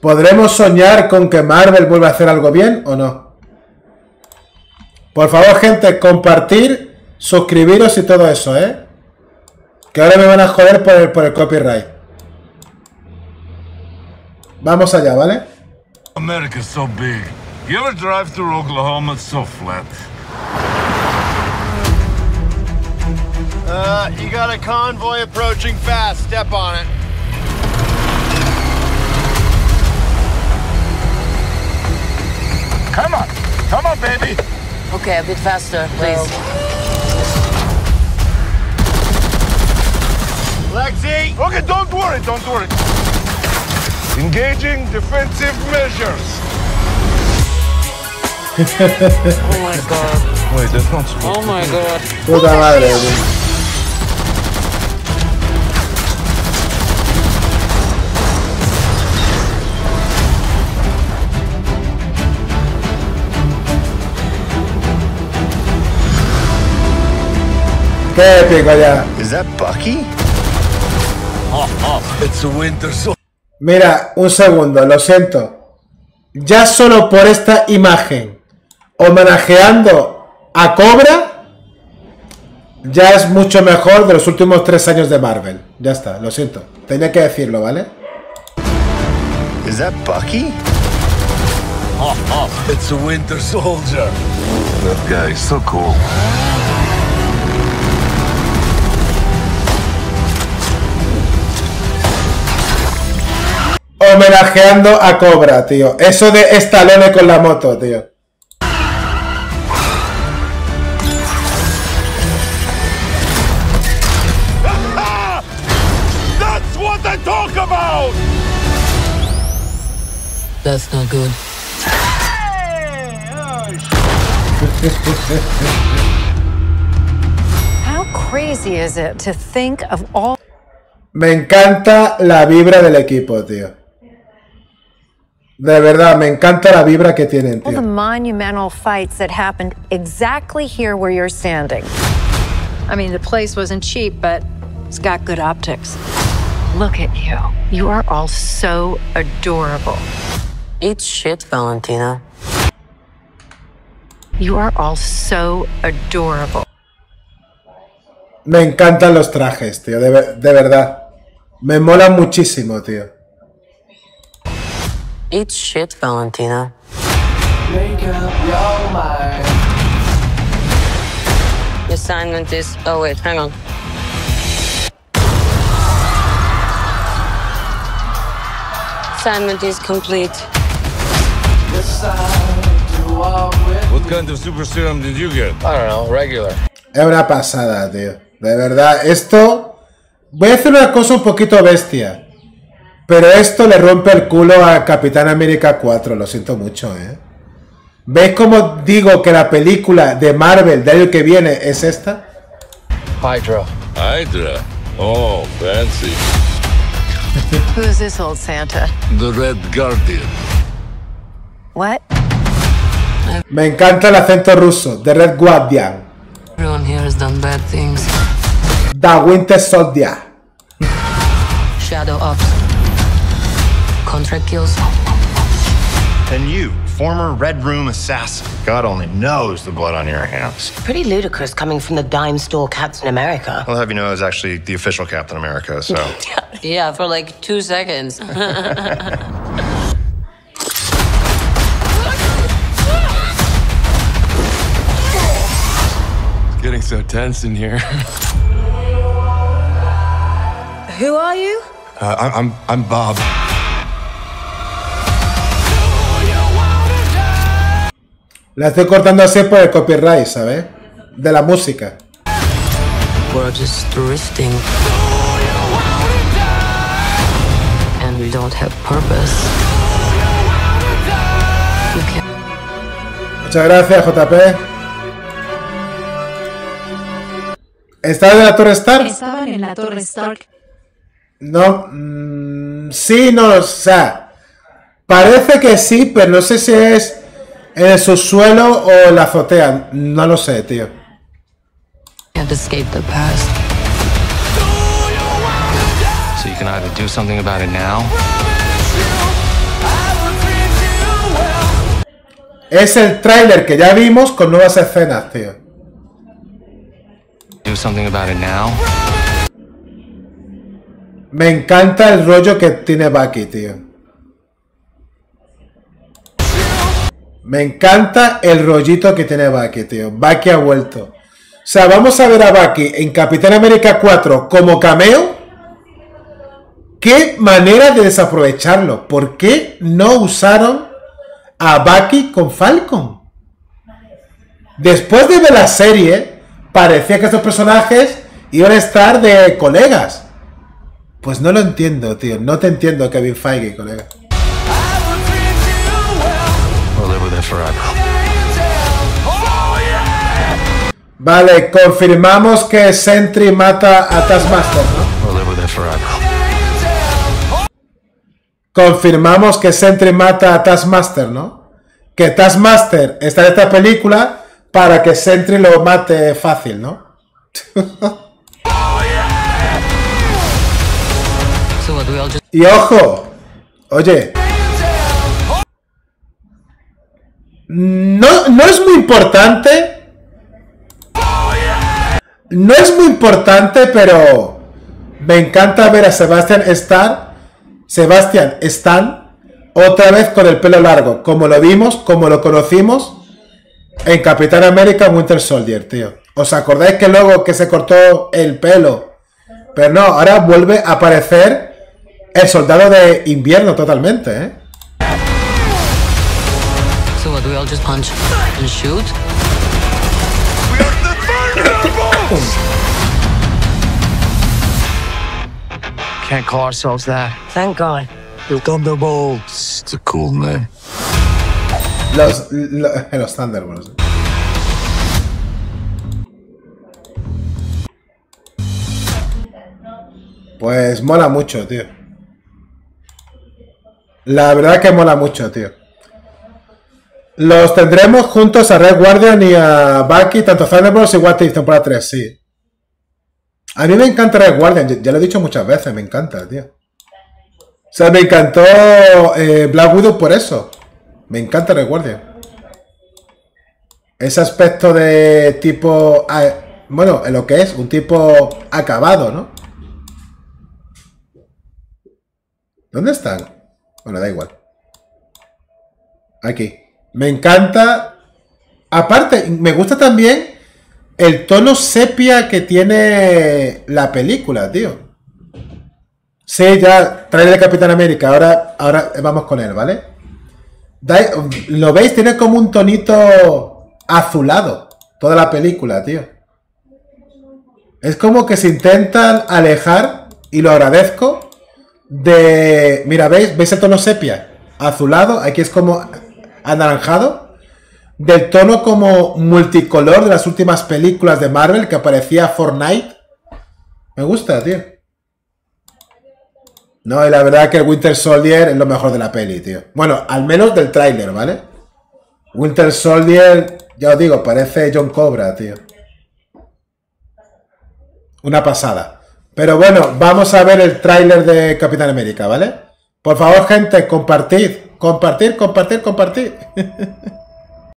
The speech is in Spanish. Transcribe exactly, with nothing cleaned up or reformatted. ¿Podremos soñar con que Marvel vuelva a hacer algo bien o no? Por favor, gente, compartir, suscribiros y todo eso, ¿eh? Que ahora me van a joder por el, por el copyright. Vamos allá, ¿vale? America is so big. You ever drive through Oklahoma? It's so flat. Uh, you got a convoy approaching fast. Step on it. Come on, come on, baby. Okay, a bit faster, please. No. Lexi. Okay, don't worry, don't worry. Engaging defensive measures. Oh my god. Wait, that's not smart. Oh my god. Puta madre, güey. Qué épico ya. Is that Bucky? Oh, oh, it's a Winter Soldier. Mira, un segundo, lo siento. Ya solo por esta imagen, homenajeando a Cobra, ya es mucho mejor de los últimos tres años de Marvel. Ya está, lo siento, tenía que decirlo, ¿vale? ¿Es eso Bucky? Oh, oh, it's a Winter Soldier. That guy is so cool. Homenajeando a Cobra, tío. Eso de Stallone con la moto, tío. That's not good. How crazy is it to think of all... Me encanta la vibra del equipo, tío. De verdad, me encanta la vibra que tienen, tío. All the monumental fights that happened exactly here where you're standing. I mean, the place wasn't cheap, but it's got good optics. Look at you. You are all so adorable. Eat shit, Valentina. You are all so adorable. Me encantan los trajes, tío, de, de verdad. Me mola muchísimo, tío. Eat shit, Valentina. Make up your mind. The assignment is... Oh, wait, hang on. Assignment is complete. What kind of super serum did you get? I don't know, regular. Es una pasada, tío. De verdad, esto... Voy a hacer una cosa un poquito bestia. Pero esto le rompe el culo a Capitán América cuatro. Lo siento mucho, ¿eh? ¿Veis cómo digo que la película de Marvel del año que viene es esta? Hydra. Hydra. Oh, fancy. Who is this old Santa? The Red Guardian. What? Me encanta el acento ruso. The Red Guardian. Everyone here has done bad things. The Winter Soldier. Shadow Ops. Contract kills. And you, former Red Room assassin. God only knows the blood on your hands. Pretty ludicrous coming from the dime store Captain America. I'll have you know I was actually the official Captain America, so... Yeah, for like two seconds. It's getting so tense in here. Who are you? Uh, I I'm I'm Bob. La estoy cortando así por el copyright, ¿sabes? De la música. We're just drifting. We don't have purpose. Muchas gracias, J P. ¿Estaban en la Torre Stark? Estaban en la Torre Stark. No, mmm, sí, no, o sea, parece que sí, pero no sé si es en el subsuelo o la azotea. No lo sé, tío. Can't escape the past. So you can either do something about it now. Es el tráiler que ya vimos con nuevas escenas, tío. Do something about it now. Me encanta el rollo que tiene Bucky, tío. Me encanta el rollito que tiene Bucky, tío. Bucky ha vuelto. O sea, vamos a ver a Bucky en Capitán América cuatro como cameo. Qué manera de desaprovecharlo. ¿Por qué no usaron a Bucky con Falcon? Después de ver la serie, parecía que estos personajes iban a estar de colegas. Pues no lo entiendo, tío. No te entiendo, Kevin Feige, colega. Vale, confirmamos que Sentry mata a Taskmaster, ¿no? Confirmamos que Sentry mata a Taskmaster, ¿no? Que Taskmaster está en esta película para que Sentry lo mate fácil, ¿no? Y ojo, oye, no, no es muy importante, no es muy importante, pero me encanta ver a Sebastian Stan, Sebastian Stan, otra vez con el pelo largo, como lo vimos, como lo conocimos en Capitán América Winter Soldier, tío. ¿Os acordáis que luego que se cortó el pelo? Pero no, ahora vuelve a aparecer el soldado de invierno totalmente, ¿eh? Can't call ourselves that. Thank God. The Thunderbolts. It's a cool name. Los, los, los Thunderbolts. Pues mola mucho, tío. La verdad que mola mucho, tío. Los tendremos juntos a Red Guardian y a Bucky, tanto Thunderbolts y What If, temporada tres, sí. A mí me encanta Red Guardian, ya lo he dicho muchas veces, me encanta, tío. O sea, me encantó eh, Black Widow por eso. Me encanta Red Guardian. Ese aspecto de tipo... Bueno, en lo que es, un tipo acabado, ¿no? ¿Dónde están? Bueno, da igual. Aquí. Me encanta. Aparte, me gusta también el tono sepia que tiene la película, tío. Sí, ya trae de Capitán América. Ahora, ahora vamos con él, ¿vale? ¿Lo veis? Tiene como un tonito azulado toda la película, tío. Es como que se intentan alejar, y lo agradezco, de... Mira, ¿veis? ¿Veis el tono sepia? Azulado, aquí es como anaranjado. Del tono como multicolor de las últimas películas de Marvel, que aparecía Fortnite. Me gusta, tío. No, y la verdad que el Winter Soldier es lo mejor de la peli, tío. Bueno, al menos del tráiler, ¿vale? Winter Soldier, ya os digo, parece John Cobra, tío. Una pasada. Pero bueno, vamos a ver el tráiler de Capitán América, ¿vale? Por favor, gente, compartid, compartir, compartir, compartir.